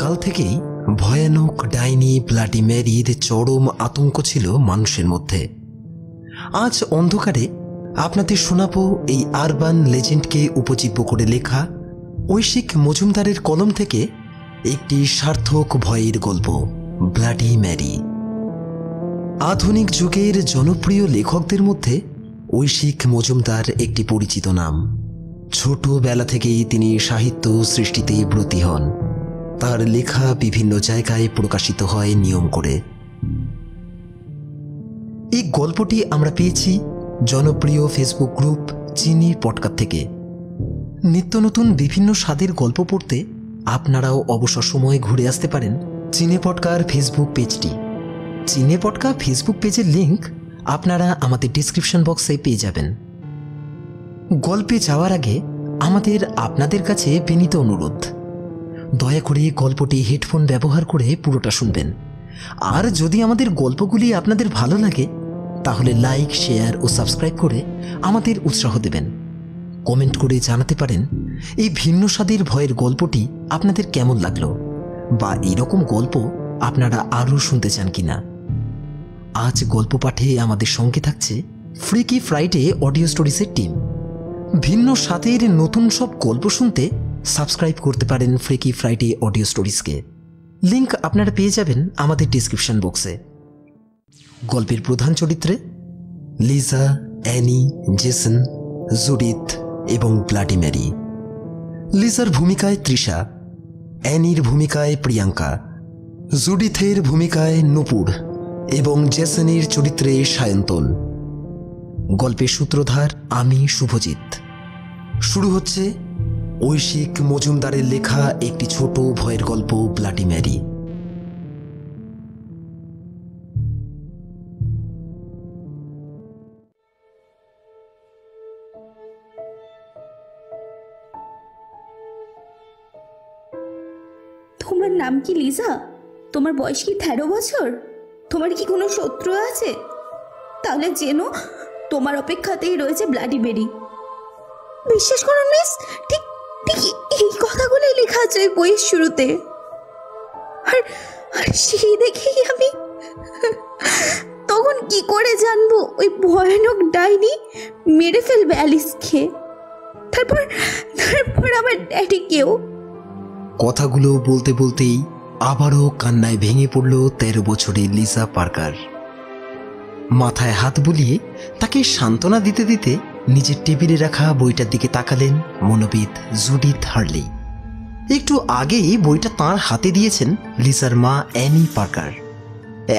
সকাল থেকেই ভয়ানক ডাইনি ব্লাডি ম্যারির চরম আতঙ্ক ছিল মানুষের মধ্যে। আজ অন্ধকারে আপনাদের শোনাবো এই আরবান লেজেন্ডকে উপজীব্য করে লেখা ঐশিক মজুমদারের কলম থেকে একটি সার্থক ভয়ের গল্প, ব্লাডি ম্যারি। আধুনিক যুগের জনপ্রিয় লেখকদের মধ্যে ঐশিক মজুমদার একটি পরিচিত নাম। ছোটবেলা থেকেই তিনি সাহিত্য সৃষ্টিতে ব্রতী হন। তার লেখা বিভিন্ন জায়গায় প্রকাশিত হয় নিয়ম করে। এই গল্পটি আমরা পেয়েছি জনপ্রিয় ফেসবুক গ্রুপ চিনে পটকা থেকে। নিত্য নতুন বিভিন্ন স্বাদের গল্প পড়তে আপনারাও অবসর সময়ে ঘুরে আসতে পারেন চিনে পটকার ফেসবুক পেজটি। চিনে পটকা ফেসবুক পেজের লিঙ্ক আপনারা আমাদের ডিসক্রিপশন বক্সে পেয়ে যাবেন। গল্পে যাওয়ার আগে আমাদের আপনাদের কাছে বিনীত অনুরোধ, দয়া করে গল্পটি হেডফোন ব্যবহার করে পুরোটা শুনবেন। আর যদি আমাদের গল্পগুলি আপনাদের ভালো লাগে তাহলে লাইক, শেয়ার ও সাবস্ক্রাইব করে আমাদের উৎসাহ দেবেন। কমেন্ট করে জানাতে পারেন এই ভিন্ন স্বাদের ভয়ের গল্পটি আপনাদের কেমন লাগলো বা এরকম গল্প আপনারা আরও শুনতে চান কিনা। আজ গল্প পাঠে আমাদের সঙ্গে থাকছে ফ্রিকি ফ্রাইডে অডিও স্টোরিজের টিম। ভিন্ন স্বাদের নতুন সব গল্প শুনতে সাবস্ক্রাইব করতে পারেন ফ্রিকি ফ্রাইডে অডিও স্টোরিজকে। লিঙ্ক আপনারা পেয়ে যাবেন আমাদের ডিসক্রিপশন বক্সে। গল্পের প্রধান চরিত্রে লিজা, অ্যানি, জেসন, জুডিথ এবং ব্লাডি ম্যারি। লিজার ভূমিকায় তৃষা, অ্যানির ভূমিকায় প্রিয়াঙ্কা, জুডিথের ভূমিকায় নূপুর এবং জেসনের চরিত্রে সায়ন্তন। গল্পের সূত্রধার আমি শুভজিৎ। শুরু হচ্ছে ঐশিক মজুমদারের লেখা একটি ছোট ভয়ের গল্প, ব্লাডি ম্যারি। তোমার নাম কি লিজা? তোমার বয়স কি 13 বছর? তোমার কি কোনো শত্রু আছে? তাহলে জেনো তোমার অপেক্ষাতেই রয়েছে ব্লাডি ম্যারি। বিশ্বাস করো মিস, ঠিক ঠিক এই কথাগুলোই লেখা আছে বইয়ের শুরুতে। আর সেই দেখেই আমি তখন কি করে জানবো ওই ভয়ানক ডাইনি মেরে ফেলবে অ্যালিসকে, তারপর আমার ড্যাডি কেউ। কথাগুলো বলতে বলতেই আবারও কান্নায় ভেঙে পড়ল 13 বছরের লিজা পার্কার। মাথায় হাত বুলিয়ে তাকে সান্ত্বনা দিতে দিতে নিজের টেবিলে রাখা বইটার দিকে তাকালেন মনোবিদ জুডিথ হার্লি। একটু আগেই বইটা তাঁর হাতে দিয়েছেন লিজার মা অ্যানি পার্কার।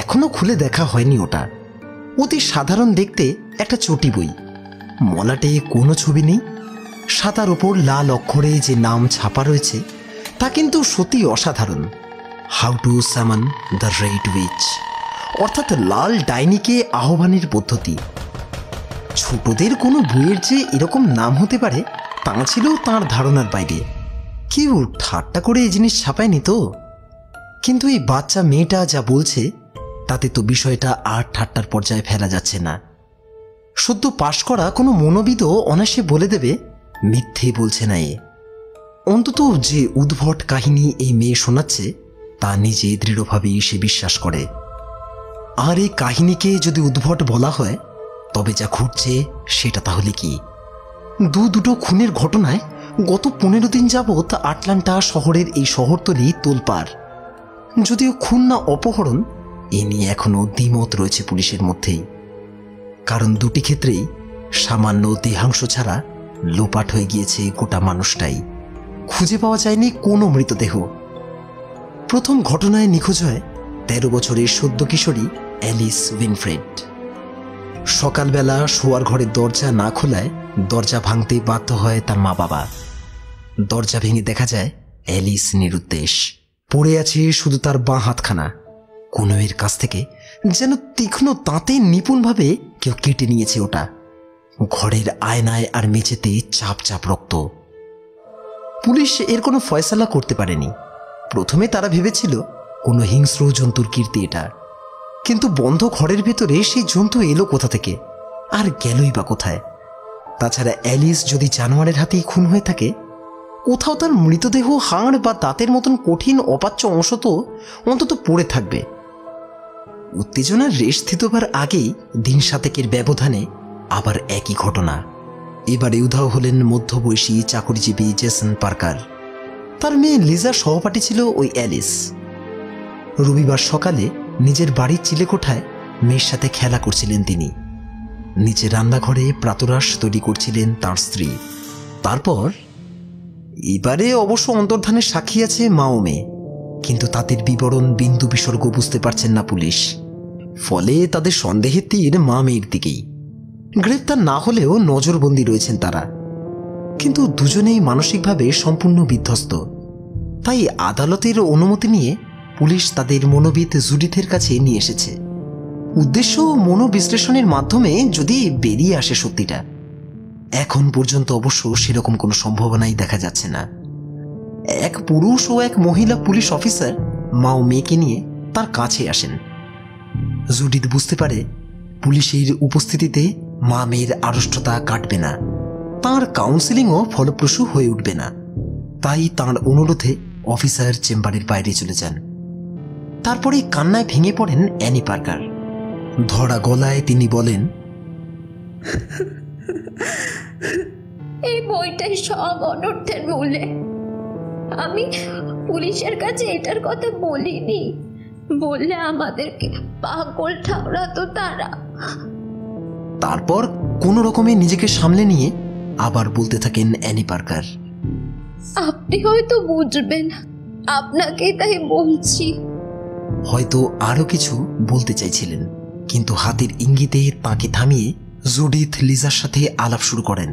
এখনও খুলে দেখা হয়নি ওটা। অতি সাধারণ দেখতে একটা চটি বই, মলাটে কোনো ছবি নেই। সাদার ওপর লাল অক্ষরে যে নাম ছাপা রয়েছে তা কিন্তু সত্যি অসাধারণ, how to summon the red witch, অর্থাৎ লাল ডাইনিকে আহ্বানের পদ্ধতি। ছোটদের কোনো বইয়ের যে এরকম নাম হতে পারে তা ছিল তাঁর ধারণার বাইরে। কেউ ঠাট্টা করে এই জিনিস ছাপায়নি তো। কিন্তু এই বাচ্চা মেয়েটা যা বলছে তাতে তো বিষয়টা আর ঠাট্টার পর্যায়ে ফেলা যাচ্ছে না। সদ্য পাশ করা কোনো মনোবিদ অনায়াসে বলে দেবে মিথ্যে বলছে না এ। অন্তত যে উদ্ভট কাহিনী এই মেয়ে শোনাচ্ছে তা নিজে দৃঢ়ভাবেই সে বিশ্বাস করে। আর এই কাহিনীকে যদি উদ্ভট বলা হয় তবে যা ঘটছে সেটা তাহলে কি? দুটো খুনের ঘটনায় গত 15 দিন যাবৎ আটলান্টা শহরের এই শহরতলি তোলপাড়। যদিও খুন না অপহরণ এ নিয়ে এখনও দ্বিমত রয়েছে পুলিশের মধ্যেই, কারণ দুটি ক্ষেত্রেই সামান্য দেহাংশ ছাড়া লোপাট হয়ে গিয়েছে গোটা মানুষটাই। খুঁজে পাওয়া যায়নি কোনো মৃতদেহ। প্রথম ঘটনায় নিখোঁজ হয় 13 বছরের সদ্য কিশোরী অ্যালিস উইনফ্রেড। সকালবেলা শোয়ার ঘরের দরজা না খোলায় দরজা ভাঙতে বাধ্য হয় তার মা বাবা। দরজা ভেঙে দেখা যায় অ্যালিস নিরুদ্দেশ পড়ে আছে, শুধু তার বাঁ হাতখানা কনুইয়ের কাছ থেকে যেন তীক্ষ্ণ তাঁতে নিপুণভাবে কেউ কেটে নিয়েছে ওটা। ঘরের আয়নায় আর মেঝেতে চাপ চাপ রক্ত। পুলিশ এর কোনো ফয়সালা করতে পারেনি। প্রথমে তারা ভেবেছিল কোনো হিংস্র জন্তুর কীর্তি এটা, কিন্তু বন্ধ ঘরের ভেতরে সেই জন্তু এলো কোথা থেকে আর গেলই বা কোথায়? তাছাড়া অ্যালিস যদি জানোয়ারের হাতেই খুন হয়ে থাকে কোথাও তার মৃতদেহ হাড় বা দাঁতের মতন কঠিন অপাচ্য অংশ তো অন্তত পড়ে থাকবে। উত্তেজনার রেশ থিতোবার আগেই দিন সাতেকের ব্যবধানে আবার একই ঘটনা। এবারে উধাও হলেন মধ্যবয়সী চাকরিজীবী জেসন পার্কার। তার মেয়ে লিজা সহপাঠী ছিল ওই অ্যালিস। রবিবার সকালে নিজের বাড়ির চিলেকোঠায় মেয়ের সাথে খেলা করছিলেন তিনি। নিচে রান্নাঘরে প্রাতরাশ তৈরি করছিলেন তাঁর স্ত্রী। তারপর এবারে অবশ্য অন্তর্ধানের সাক্ষী আছে মা ও মেয়ে, কিন্তু তাদের বিবরণ বিন্দু বিসর্গ বুঝতে পারছেন না পুলিশ। ফলে তাদের সন্দেহের তীর মা মেয়ের দিকেই। গ্রেপ্তার না হলেও নজরবন্দি রয়েছেন তারা, কিন্তু দুজনেই মানসিকভাবে সম্পূর্ণ বিধ্বস্ত। তাই আদালতের অনুমতি নিয়ে পুলিশ তাদের মনোবিদ জুডিথের কাছে নিয়ে এসেছে। উদ্দেশ্য মনোবিশ্লেষণের মাধ্যমে যদি বেরিয়ে আসে সত্যিটা। এখন পর্যন্ত অবশ্য সেরকম কোনো সম্ভাবনাই দেখা যাচ্ছে না। এক পুরুষ ও এক মহিলা পুলিশ অফিসার মা ও মেয়েকে নিয়ে তার কাছে আসেন। জুডিথ বুঝতে পারে পুলিশের উপস্থিতিতে মা মেয়ের আড়ষ্টতা কাটবে না, তাঁর কাউন্সেলিংও ফলপ্রসূ হয়ে উঠবে না। তাই তাঁর অনুরোধে অফিসার চেম্বারের বাইরে চলে যান। তারপরে কান্নায় ভেঙে পড়েন অ্যানি পার্কার। ধরা গলায় তিনি বলেন, এই বইটাই সব অনর্থের মূলে। আমি পুলিশের কাছে এটার কথা বলিনি, বললে আমাদেরকে পাগল ঠাউরাতো তারা। তারপর কোনো রকমে নিজেকে সামলে নিয়ে আবার বলতে থাকেন অ্যানি পার্কার, আপনি হয়তো বুঝবেন, আপনাকে তাই বলছি। হয়তো আরো কিছু বলতে চাইছিলেন, কিন্তু হাতের ইঙ্গিতে তাকে থামিয়ে জুডিথ লিজার সাথে আলাপ শুরু করেন।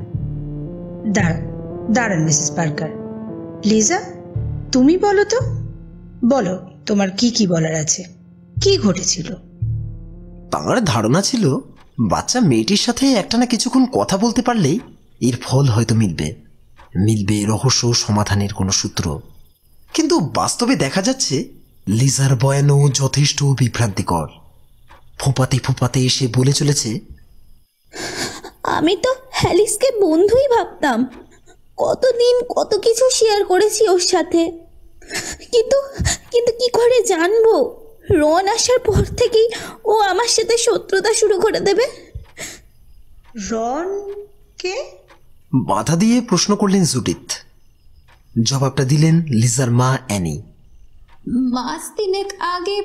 দাঁড়ান মিসেস পার্কার, লিজা তুমি বলো তো, বলো তোমার কি কি বলার আছে, কি ঘটেছিল? তাঁর ধারণা ছিল বাচ্চা মেয়েটির সাথে একটা না কিছুক্ষণ কথা বলতে পারলেই এর ফল হয়তো মিলবে রহস্য সমাধানের কোনো সূত্র। কিন্তু বাস্তবে দেখা যাচ্ছে লিজার বয়ানও যথেষ্ট বিভ্রান্তিকর। ফোঁপাতে ফোঁপাতে এসে বলে চলেছে, আমি তো হ্যালিসকে বন্ধুই ভাবতাম, কতদিন কত কিছু শেয়ার করেছি ওর সাথে, কিন্তু কি করে জানবো রন আসার পর থেকেই ও আমার সাথে শত্রুতা শুরু করে দেবে। রন কে? বাধা দিয়ে প্রশ্ন করলেন জুডিথ। জবাবটা দিলেন লিজার মা অ্যানি। মাস তিনেক আগে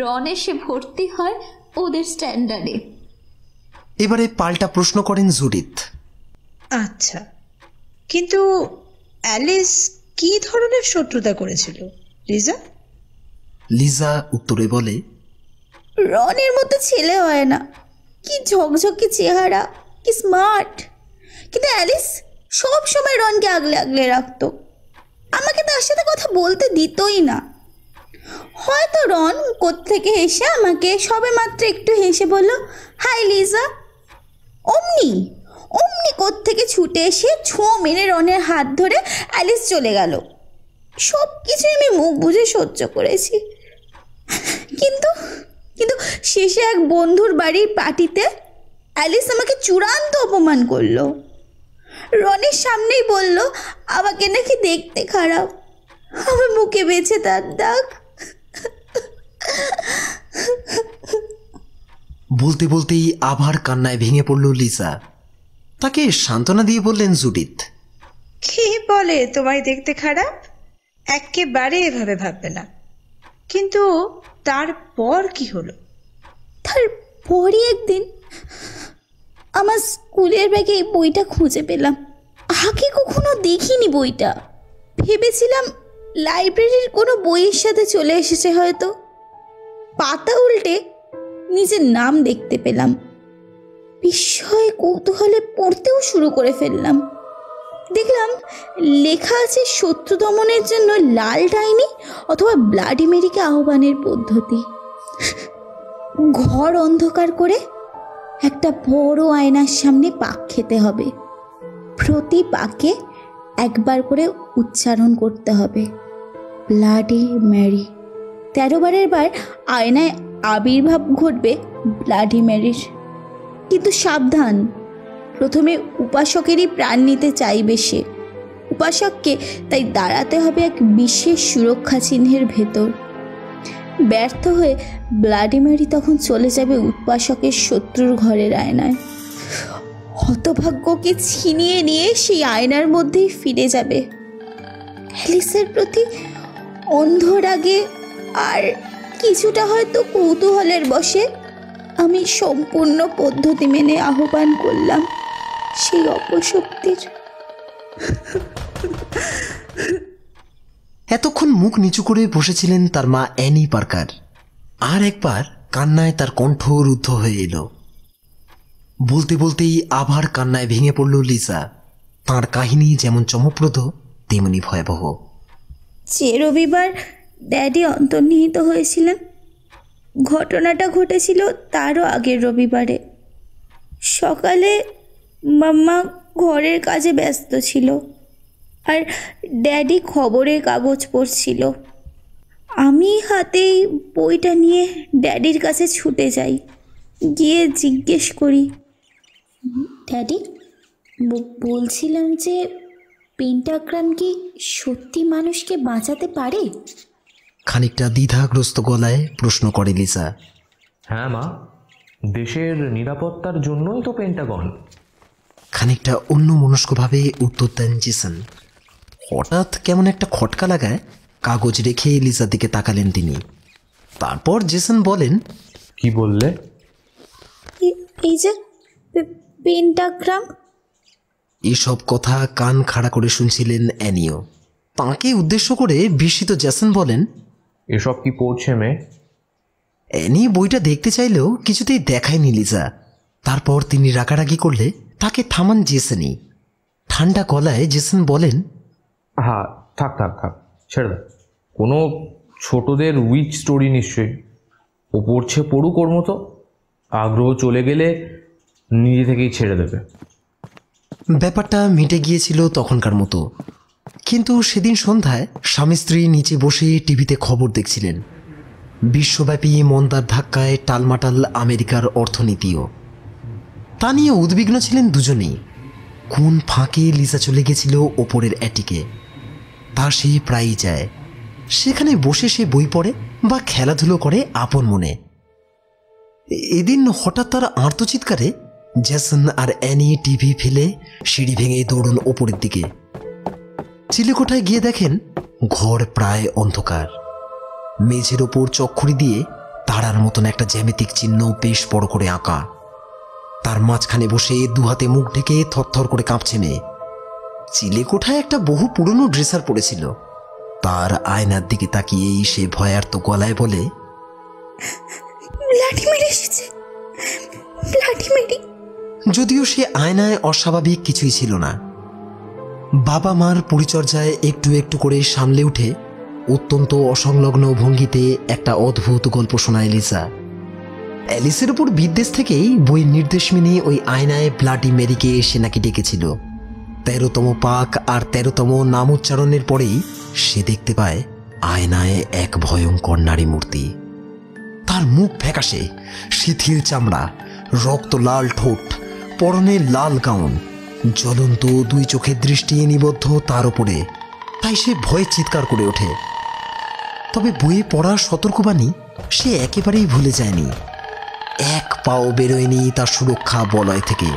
রন এসে ভর্তি হয় ওদের স্ট্যান্ডার্ডে। এবারে পাল্টা প্রশ্ন করেন জুডিথ, আচ্ছা কিন্তু অ্যালিস কি ধরনের শত্রুতা করেছিল লিজা? লিজা উত্তরে বলে, রনের মতো ছেলে হয় না, কি ঝকঝকে চেহারা, কি স্মার্ট, কিন্তু অ্যালিস সব সময় রনকে আগলে আগলে রাখতো, আমাকে তার সাথে কথা বলতে দিতই না। হয়তো রন কোত্থেকে এসে আমাকে সবে মাত্র একটু হেসে বলল, হাই লিজা, অমনি কোত্থেকে ছুটে এসে ছো মেরে রনের হাত ধরে অ্যালিস চলে গেল। সব কিছুই আমি মুখ বুঝে সহ্য করেছি, কিন্তু শেষে এক বন্ধুর বাড়ির পার্টিতে অ্যালিস আমাকে চূড়ান্ত অপমান করলো। রনের সামনেই বলল আমাকে নাকি দেখতে খারাপ, আমার মুখে বেঁচে তার দাগ। বলতে বলতেই আবার কান্নায় ভেঙে পড়ল লিজা। তাকে সান্ত্বনা দিয়ে বললেন জুডিথ, কি বলে তোমায় দেখতে খারাপ, একেবারে এভাবে ভাববে না। কিন্তু তারপর কি হলো? তারপরই একদিন আমার স্কুলের ব্যাগে এই বইটা খুঁজে পেলাম, আগে কখনো দেখিনি বইটা। ভেবেছিলাম লাইব্রেরির কোনো বইয়ের সাথে চলে এসেছে হয়তো। পাতা উল্টে নিজের নাম দেখতে পেলাম, বিস্ময়ে কৌতূহলে পড়তেও শুরু করে ফেললাম। দেখলাম লেখা আছে শত্রু দমনের জন্য লাল ডাইনি অথবা ব্লাডি মেরিকে আহ্বানের পদ্ধতি। ঘর অন্ধকার করে একটা বড় আয়নার সামনে পাক খেতে হবে, প্রতি পাকে একবার করে উচ্চারণ করতে হবে ব্লাডি ম্যারি। 13 বারের বার আয়নায় আবির্ভাব ঘটবে ব্লাডি ম্যারির। কিন্তু সাবধান, প্রথমে উপাসকেরই প্রাণ নিতে চাইবে সে। উপাসককে তাই দাঁড়াতে হবে এক বিশেষ সুরক্ষা চিহ্নের ভেতর। ব্যর্থ হয়ে ব্লাডি ম্যারি তখন চলে যাবে উপাসকের শত্রুর ঘরের আয়নায়। হতভাগ্যকে ছিনিয়ে নিয়ে সেই আয়নার মধ্যেই ফিরে যাবে অ্যালিসের প্রতি অন্ধ রাগে আর কিছুটা হয়তো কৌতূহলের বশে আমি সম্পূর্ণ পদ্ধতি মেনে আহ্বান করলাম সেই অপশক্তির। এতক্ষণ মুখ নিচু করে বসেছিলেন তার মা অ্যানি পার্কার। আর একবার কান্নায় তার কণ্ঠ রুদ্ধ হয়ে এলো। বলতে বলতেই আবার কান্নায় ভেঙে পড়ল লিজা। তার কাহিনী যেমন চমকপ্রদ তেমনি ভয়াবহ। যে রবিবার ড্যাডি অন্তর্নিহিত হয়েছিলেন ঘটনাটা ঘটেছিল তারও আগের রবিবারে। সকালে মাম্মা ঘরের কাজে ব্যস্ত ছিল আর ড্যাডি খবরের কাগজ পড়ছিল। আমি হাতেই বইটা নিয়ে ড্যাডির কাছে ছুটে যাই, গিয়ে জিজ্ঞেস করি, ড্যাডি বলছিলাম যে পেন্টাগ্রাম কি সত্যি মানুষকে বাঁচাতে পারে? খানিকটা দ্বিধাগ্রস্ত গলায় প্রশ্ন করে লিজা। হ্যাঁ মা, দেশের নিরাপত্তার জন্যই তো পেন্টাগন। খানিকটা অন্যমনস্কভাবে উত্তর দেন জেসন। হঠাৎ কেমন একটা খটকা লাগায় কাগজ রেখে লিজার দিকে তাকালেন তিনি। তারপর জেসন বলেন, কি বললে? এই যে পেন্টাগ্রাম। এইসব কথা কান খাড়া করে শুনছিলেন অ্যানিও। তাঁকে উদ্দেশ্য করে বিস্মিত জেসন বলেন, এসব কি পড়ছে মেয়ে? অ্যানি বইটা দেখতে চাইলেও কিছুতেই দেখায়নি লিজা। তারপর তিনি রাগারাগি করলে তাকে থামান জেসনই। ঠান্ডা গলায় জেসন বলেন, হ্যাঁ থাক থাক থাক, ছেড়ে দাও, কোনো ছোটদের উইক স্টোরি নিশ্চয়ই। ও পড়ছে পড়ুক, ওর মতো আগ্রহ চলে গেলে নিজে থেকেই ছেড়ে দেবে। ব্যাপারটা মিটে গিয়েছিল তখনকার মতো। কিন্তু সেদিন সন্ধ্যায় স্বামী স্ত্রী নিচে বসে টিভিতে খবর দেখছিলেন। বিশ্বব্যাপী মন্দার ধাক্কায় টালমাটাল আমেরিকার অর্থনীতিও। তা নিয়ে উদ্বিগ্ন ছিলেন দুজনেই। কোন ফাঁকে লিজা চলে গেছিল ওপরের অ্যাটিকে। তা সে প্রায়ই যায়। সেখানে বসে সে বই পড়ে বা খেলাধুলো করে আপন মনে। এদিন হঠাৎ তার আর্তচিৎকারে জেসন আর অ্যানি টিভি ফেলে সিঁড়ি ভেঙে দৌড়ন ওপরের দিকে। চিলেকোঠায় গিয়ে দেখেন ঘর প্রায় অন্ধকার। মেঝের ওপর চক্ষুড়ি দিয়ে তারার মতন একটা জ্যামিতিক চিহ্ন বেশ বড় করে আঁকা। তার মাঝখানে বসে দুহাতে মুখ ঢেকে থরথর করে কাঁপছে মেয়ে। চিলেকোঠায় একটা বহু পুরনো ড্রেসার পড়েছিল। তার আয়নার দিকে তাকিয়েই সে ভয়ার্ত গলায় বলে, যদিও সে আয়নায় অস্বাভাবিক কিছুই ছিল না। বাবা মার পরিচর্যায় একটু একটু করে সামলে উঠে অত্যন্ত অসংলগ্ন ভঙ্গিতে একটা অদ্ভুত গল্প শোনায় লিজা। অ্যালিসের উপর বিদ্বেষ থেকেই বই নির্দেশ মেনে ওই আয়নায় ব্লাডি মেরিকে সে নাকি ডেকেছিল। 13তম পাক আর 13তম নাম উচ্চারণের পরেই সে দেখতে পায় আয়নায় এক ভয়ঙ্কর নারী মূর্তি। তার মুখ ফ্যাকাশে, শিথিল চামড়া, রক্ত লাল ঠোঁট, পরনে লাল গাউন, জ্বলন্ত দুই চোখের দৃষ্টি নিবদ্ধ তার ওপরে। তাই সে ভয়ে চিৎকার করে ওঠে। তবে বইয়ে পড়া সতর্কবাণী সে একেবারেই ভুলে যায়নি। এক পাও বেরোয়নি তার সুরক্ষা বলয় থেকে।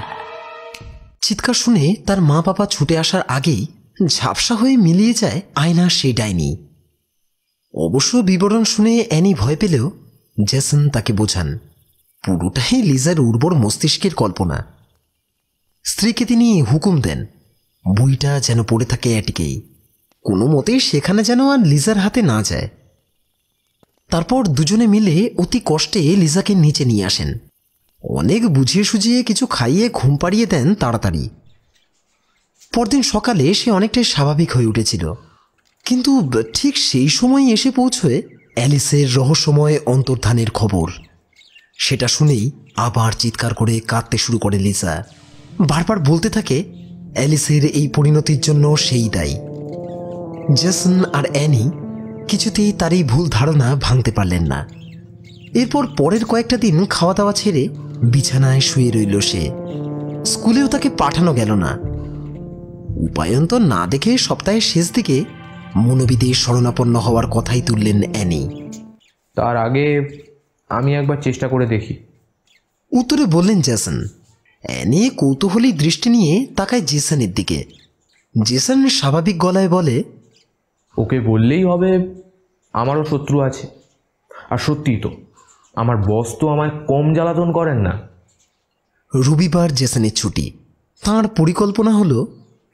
চিৎকার শুনে তার মা বাবা ছুটে আসার আগেই ঝাপসা হয়ে মিলিয়ে যায় আয়না সেই ডাইনি। অবশ্য বিবরণ শুনে অ্যানি ভয় পেলেও জেসন তাকে বোঝান পুরোটাই লিজার উর্বর মস্তিষ্কের কল্পনা। স্ত্রীকে তিনি হুকুম দেন বইটা যেন পড়ে থাকে অ্যাটিকেই, কোনো মতেই সেখানে যেন আর লিজার হাতে না যায়। তারপর দুজনে মিলে অতি কষ্টে লিজাকে নিচে নিয়ে আসেন। অনেক বুঝিয়ে সুঝিয়ে কিছু খাইয়ে ঘুম পাড়িয়ে দেন তাড়াতাড়ি। পরদিন সকালে সে অনেকটাই স্বাভাবিক হয়ে উঠেছিল। কিন্তু ঠিক সেই সময় এসে পৌঁছয় অ্যালিসের রহস্যময় অন্তর্ধানের খবর। সেটা শুনেই আবার চিৎকার করে কাঁদতে শুরু করে লিজা। বারবার বলতে থাকে অ্যালিসের এই পরিণতির জন্য সেই দায়ী। জেসন আর অ্যানি কিছুতেই তার এই ভুল ধারণা ভাঙতে পারলেন না। এরপর পরের কয়েকটা দিন খাওয়া দাওয়া ছেড়ে বিছানায় শুয়ে রইল সে। স্কুলেও তাকে পাঠানো গেল না। উপায়ন্তর না দেখে সপ্তাহের শেষ দিকে মনোবিদের শরণাপন্ন হওয়ার কথাই তুললেন অ্যানি। তার আগে আমি একবার চেষ্টা করে দেখি, উত্তরে বললেন জেসন। অ্যানি কৌতূহলী দৃষ্টি নিয়ে তাকায় জেসনের দিকে। জেসন স্বাভাবিক গলায় বলে, ওকে বললেই হবে আমারও শত্রু আছে। আর সত্যিই তো, আমার বস তো আমায় কম জ্বালাতন করেন না। রবিবার জেসনের ছুটি। তাঁর পরিকল্পনা হলো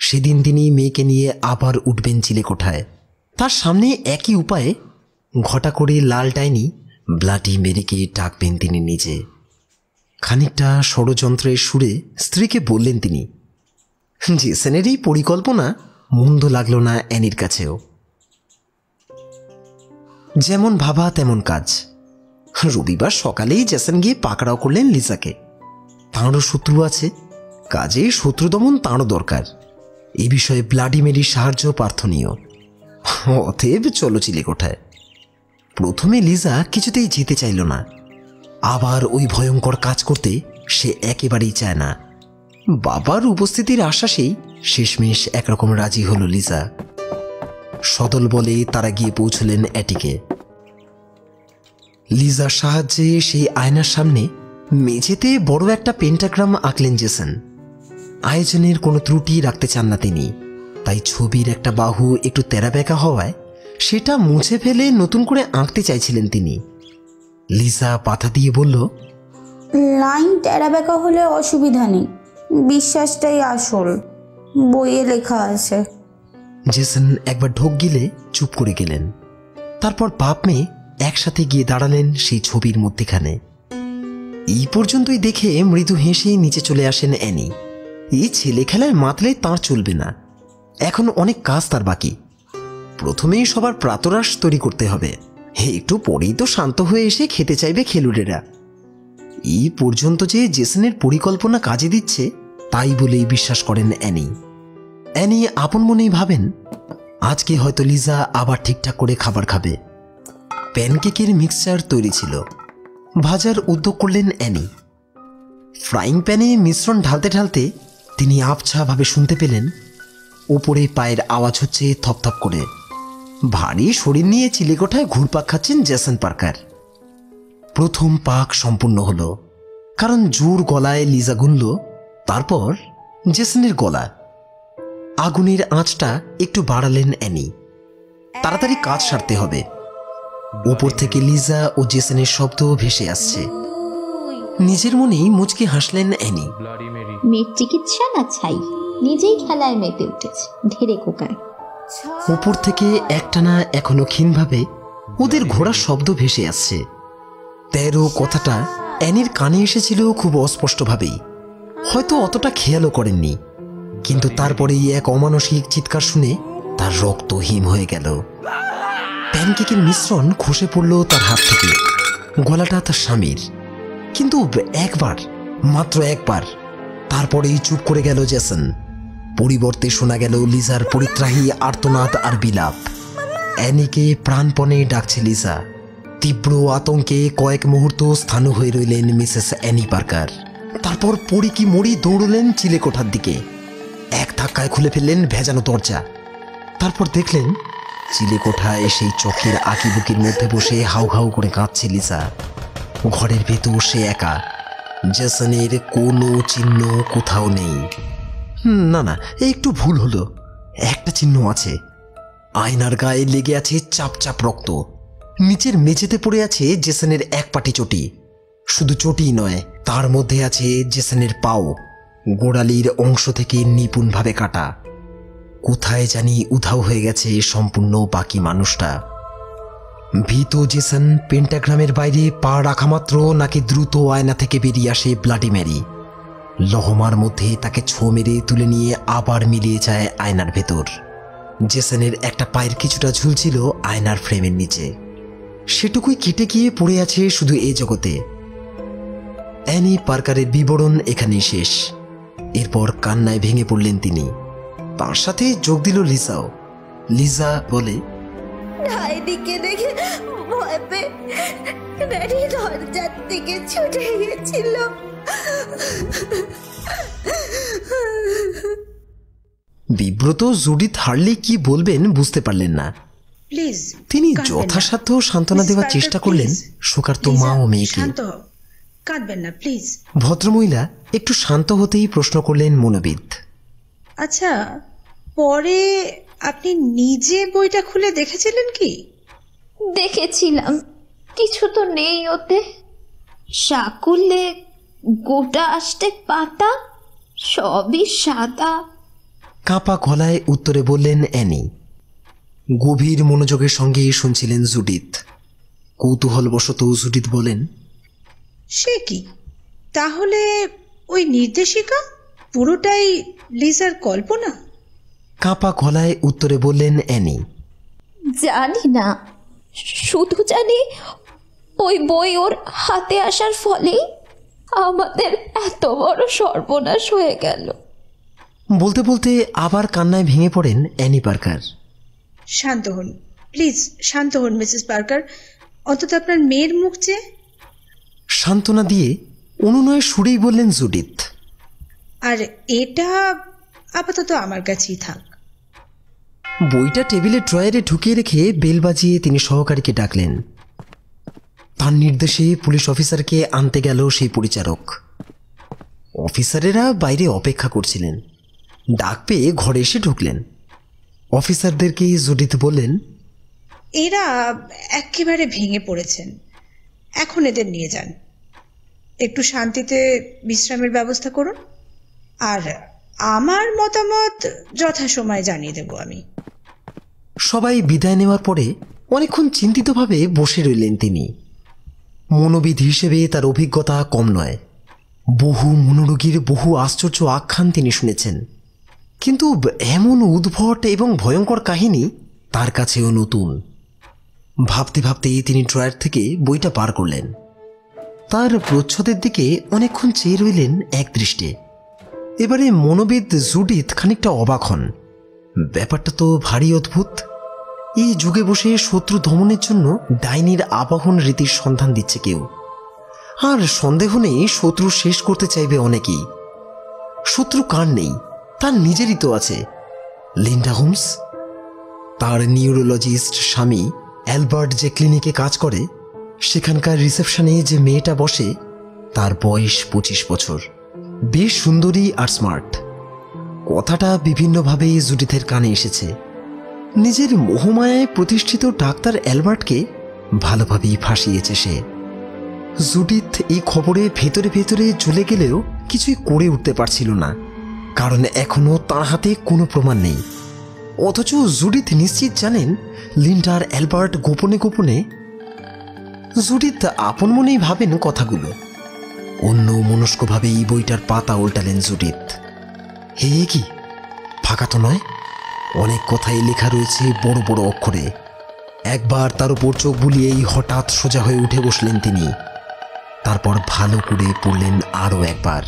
সেদিন তিনি মেয়েকে নিয়ে আবার উঠবেন চিলেকোঠায়। তার সামনে একই উপায়ে ঘটা করে লাল ডাইনি ব্লাডি মেরিকে ডাকবেন তিনি নিজে। খানিকটা ষড়যন্ত্রের সুরে স্ত্রীকে বললেন তিনি। জেসনের এই পরিকল্পনা মন্দ লাগল না অ্যানির কাছেও। যেমন ভাবা তেমন কাজ। রবিবার সকালেই জেসন গিয়ে পাকড়াও করলেন লিজাকে। তাঁরও শত্রু আছে, কাজে শত্রু দমন তাঁরও দরকার। এ বিষয়ে ব্লাডি মেরির সাহায্য প্রার্থনীয়। অতএব চলো চিলেকোঠায়। প্রথমে লিজা কিছুতেই যেতে চাইল না। আবার ওই ভয়ঙ্কর কাজ করতে সে একেবারেই চায় না। বাবার উপস্থিতির আশ্বাসেই শেষমেশ একরকম রাজি হল লিজা। সদল বলে তারা গিয়ে পৌঁছলেন অ্যাটিকে। লিজার সাহায্যে সেই আয়নার সামনে মেঝেতে বড় একটা পেন্টাগ্রাম আঁকলেন জেসন। আয়োজনের কোনো ত্রুটি রাখতে চান না তিনি, তাই ছবির একটা বাহু একটু তেরাবেঁকা হওয়ায় সেটা মুছে ফেলে নতুন করে আঁকতে চাইছিলেন তিনি। লিজা পাতা দিয়ে বলল, লাইন তেরাবেঁকা হলে অসুবিধা নেই, বিশ্বাসটাই আসল, বইয়ে লেখা আছে। জেসন একবার ঢোক গিলে চুপ করে গেলেন। তারপর বাপ মেয়ে একসাথে গিয়ে দাঁড়ালেন সেই ছবির মধ্যেখানে। এই পর্যন্তই দেখে মৃদু হেসে নিচে চলে আসেন অ্যানি। এই ছেলে খেলায় মাতলে তাঁর চলবে না, এখন অনেক কাজ তার বাকি। প্রথমেই সবার প্রাতরাশ তৈরি করতে হবে, একটু পরেই তো শান্ত হয়ে এসে খেতে চাইবে খেলুড়েরা। এই পর্যন্ত যে জেসনের পরিকল্পনা কাজে দিচ্ছে তাই বলেই বিশ্বাস করেন অ্যানি। অ্যানি আপন মনেই ভাবেন আজকে হয়তো লিজা আবার ঠিকঠাক করে খাবার খাবে। প্যানকেকের মিক্সচার তৈরি ছিল, ভাজার উদ্যোগ করলেন অ্যানি। ফ্রাইং প্যানে মিশ্রণ ঢালতে ঢালতে তিনি আবছাভাবে শুনতে পেলেন ওপরে পায়ের আওয়াজ হচ্ছে থপথপ করে। ভারী শরীর নিয়ে চিলেকোঠায় ঘুরপাক খাচ্ছেন জেসন পার্কার। প্রথম পাক সম্পূর্ণ হলো, কারণ জোর গলায় লিজা গুনল, তারপর জেসনের গলা। আগুনের আঁচটা একটু বাড়ালেন অ্যানি, তাড়াতাড়ি কাজ সারতে হবে। উপর থেকে লিজা ও জেসনের শব্দ ভেসে আসছে। নিজের মনেই মুচকি হাসলেন অ্যানি। মেয়ের চিকিৎসা না ছাই, নিজেই খেলায় মেতে উঠেছে ধীরে কোকায়। উপর থেকে একটানা এখনো ক্ষীণভাবে ওদের ঘোড়ার শব্দ ভেসে আসছে। ১৩ কথাটা অ্যানির কানে এসেছিল খুব অস্পষ্টভাবেই, হয়তো অতটা খেয়ালও করেননি। কিন্তু তারপরেই এক অমানসিক চিৎকার শুনে তার রক্ত হিম হয়ে গেল। প্যানকেকের মিশ্রণ খসে পড়ল তার হাত থেকে, গলাটা তার স্বামীর। কিন্তু একবার, মাত্র একবার। তারপরেই চুপ করে গেল জেসন। পরিবর্তে শোনা গেল লিজার পরিত্রাহী আর্তনাদ আর বিলাপ। অ্যানিকে প্রাণপণে ডাকছে লিজা। তীব্র আতঙ্কে কয়েক মুহূর্ত স্থাণু হয়ে রইলেন মিসেস অ্যানি পার্কার। তারপর পড়ি কি মরি দৌড়লেন চিলেকোঠার দিকে। এক ধাক্কায় খুলে ফেললেন ভেজানো দরজা। তারপর দেখলেন চিলেকোঠায় সেই চোখের আঁকিবুকির মধ্যে বসে হাউ হাউ করে কাঁদছে লিজা। ঘরের ভেতর সে একা, জেসনের কোনো চিহ্ন কোথাও নেই। না না, একটু ভুল হলো, একটা চিহ্ন আছে। আয়নার গায়ে লেগে আছে চাপ চাপ রক্ত। নিচের মেঝেতে পড়ে আছে জেসনের এক পাটি চটি। শুধু চটিই নয়, তার মধ্যে আছে জেসনের পাও, গোড়ালির অংশ থেকে নিপুণভাবে কাটা। কোথায় জানি উধাও হয়ে গেছে সম্পূর্ণ বাকি মানুষটা। ভীত জেসন পেন্টাগ্রামের বাইরে পা রাখা মাত্র নাকি দ্রুত আয়না থেকে বেরিয়ে আসে ব্লাডি মেরি। লহমার মধ্যে তাকে ছো মেরে তুলে নিয়ে আবার মিলিয়ে যায় আয়নার ভেতর। জেসনের একটা পায়ের কিছুটা ঝুলছিল আয়নার ফ্রেমের নিচে, সেটুকুই কেটে গিয়ে পড়ে আছে শুধু এ জগতে। অ্যানি পার্কারের বিবরণ এখানেই শেষ। এরপর কান্নায় ভেঙে পড়লেন তিনি। তার সাথে যোগ দিল লিজাও। লিজা বলে, দেখে ভয় পেয়ে দরজার দিকে ছুটে গিয়েছিল। বিব্রত জুডিথ হার্লি কি বলবেন বুঝতে পারলেন না। তিনি যথাসাধ্য সান্ত্বনা দেওয়ার চেষ্টা করলেন শোকার্ত মা ও মেয়েকে। ভদ্রমহিলা একটু শান্ত হতেই প্রশ্ন করলেন মনোবিদ, আচ্ছা পরে আপনি নিজে বইটা খুলে দেখেছিলেন কি? দেখেছিলাম, কিছু তো নেই ওতে। শাকুলে গোটা আসতে পাতা, সবই সাদা। কাঁপা গলায় উত্তরে বললেন অ্যানি। গভীর মনোযোগের সঙ্গে শুনছিলেন জুডিথ। কৌতূহলবশত জুডিথ বলেন, সে কি, তাহলে ওই নির্দেশিকা পুরোটাই লিজার কল্পনা? কাঁপা গলায় উত্তরে বললেন অ্যানি, জানি না, শুধু জানি ওই বই ওর হাতে আসার ফলেই আমাদের এত বড় সর্বনাশ হয়ে গেল। বলতে বলতে আবার কান্নায় ভেঙে পড়েন অ্যানি পার্কার। শান্ত হন প্লিজ, শান্ত হন মিসেস পার্কার, অন্তত আপনার মেয়ের মুখ চেয়ে। সান্ত্বনা দিয়ে অনুনয় সুরেই বললেন জুডিথ, আর এটা আপাতত আমার কাছেই থাক। বইটা টেবিলের ড্রয়ারে ঢুকিয়ে রেখে বেল বাজিয়ে তিনি সহকারীকে ডাকলেন। তার নির্দেশে পুলিশ অফিসারকে আনতে গেল সেই পরিচারক। অফিসারেরা বাইরে অপেক্ষা করছিলেন, ডাক পেয়ে ঘরে এসে ঢুকলেন। অফিসারদেরকে জুডিথ বললেন, এরা একেবারে ভেঙে পড়েছেন, এখন এদের নিয়ে যান, একটু শান্তিতে বিশ্রামের ব্যবস্থা করুন, আর আমার মতামত যথাসময়ে জানিয়ে দেব আমি। সবাই বিদায় নেওয়ার পরে অনেকক্ষণ চিন্তিতভাবে বসে রইলেন তিনি। মনোবিদ হিসেবে তার অভিজ্ঞতা কম নয়, বহু মনোরোগীর বহু আশ্চর্য আখ্যান তিনি শুনেছেন, কিন্তু এমন উদ্ভট এবং ভয়ঙ্কর কাহিনী তার কাছেও নতুন। ভাবতে ভাবতে তিনি ড্রয়ার থেকে বইটা বার করলেন। তার প্রচ্ছদের দিকে অনেকক্ষণ চেয়ে রইলেন একদৃষ্টে। এবারে মনোবিদ জুডিথ খানিকটা অবাক হন, ব্যাপারটা তো ভারী অদ্ভুত। এই যুগে বসে শত্রু দমনের জন্য ডাইনির আবাহন রীতির সন্ধান দিচ্ছে কেউ, আর সন্দেহ নেই শত্রু শেষ করতে চাইবে অনেকেই। শত্রু কার নেই, তার নিজেরই তো আছে, লিন্ডা হোমস। তার নিউরোলজিস্ট স্বামী অ্যালবার্ট যে ক্লিনিকে কাজ করে, সেখানকার রিসেপশনে যে মেয়েটা বসে, তার বয়স 25 বছর, বেশ সুন্দরী আর স্মার্ট। কথাটা বিভিন্নভাবে জুডিথের কানে এসেছে। নিজের মোহমায়ায় প্রতিষ্ঠিত ডাক্তার অ্যালবার্টকে ভালোভাবেই ফাঁসিয়েছে সে। জুডিথ এই খবরে ভেতরে ভেতরে জ্বলে গেলেও কিছুই করে উঠতে পারছিল না, কারণ এখনও তার হাতে কোনো প্রমাণ নেই। অথচ জুডিথ নিশ্চিত জানেন লিন্ডার অ্যালবার্ট গোপনে গোপনে। জুডিথ আপন মনেই ভাবেন কথাগুলো, অন্য মনস্কভাবে এই বইটার পাতা উল্টালেন জুডিথ। হে কি, ফাঁকা তো নয়, অনেক কথাই লেখা রয়েছে বড় বড় অক্ষরে। একবার তার উপর চোখ বুলিয়েই হঠাৎ সোজা হয়ে উঠে বসলেন তিনি। তারপর ভালো করে পড়লেন আরও একবার।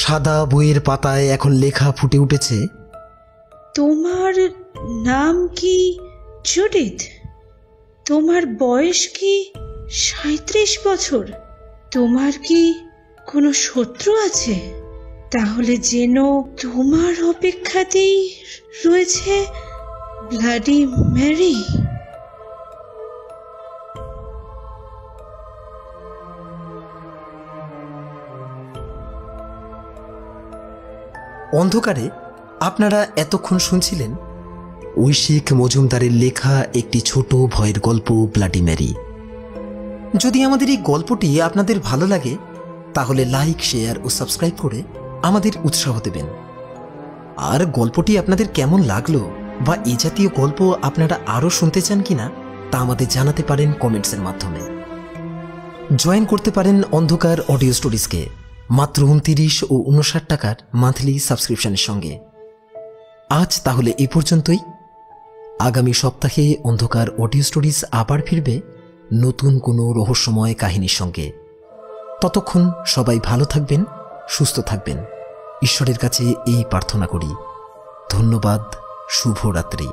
সাদা বইয়ের পাতায় এখন লেখা ফুটে উঠেছে, তোমার নাম কি জুডিথ, তোমার বয়স কি 37 বছর, তোমার কি কোনো শত্রু আছে? তাহলে যেন তোমার অপেক্ষাতেই রয়েছে ব্লাডি ম্যারি। অন্ধকারে আপনারা এতক্ষণ শুনছিলেন ঐশিক মজুমদারের লেখা একটি ছোট ভয়ের গল্প ব্লাডি ম্যারি। যদি আমাদের এই গল্পটি আপনাদের ভালো লাগে তাহলে লাইক, শেয়ার ও সাবস্ক্রাইব করে আমাদের উৎসাহ দেবেন। আর গল্পটি আপনাদের কেমন লাগলো বা এ জাতীয় গল্প আপনারা আরও শুনতে চান কিনা তা আমাদের জানাতে পারেন কমেন্টসের মাধ্যমে। জয়েন করতে পারেন অন্ধকার অডিও স্টোরিজকে মাত্র 29 ও 59 টাকার মান্থলি সাবস্ক্রিপশনের সঙ্গে। আজ তাহলে এ পর্যন্তই। আগামী সপ্তাহে অন্ধকার অডিও স্টোরিজ আবার ফিরবে নতুন কোনো রহস্যময় কাহিনীর সঙ্গে। ততক্ষণ সবাই ভালো থাকবেন, সুস্থ থাকবেন, ঈশ্বরের কাছে এই প্রার্থনা করি। ধন্যবাদ, শুভরাত্রি।